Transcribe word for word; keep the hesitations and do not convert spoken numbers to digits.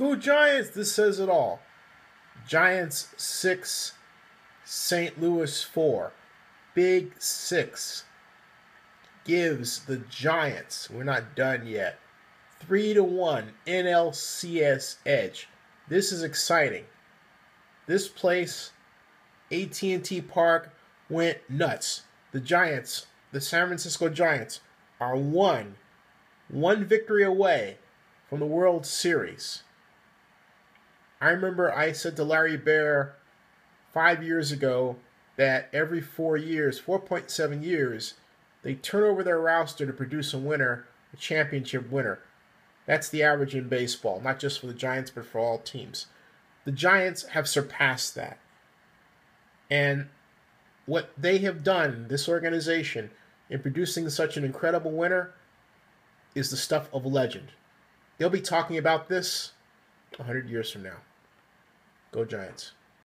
Go Giants! This says it all. Giants six, Saint Louis four. Big six gives the Giants, we're not done yet, three to one N L C S edge. This is exciting. This place, A T and T Park, went nuts. The Giants, the San Francisco Giants, are one, one victory away from the World Series. I remember I said to Larry Baer five years ago that every four years, four point seven years, they turn over their roster to produce a winner, a championship winner. That's the average in baseball, not just for the Giants, but for all teams. The Giants have surpassed that. And what they have done, this organization, in producing such an incredible winner, is the stuff of a legend. They'll be talking about this one hundred years from now. Go Giants.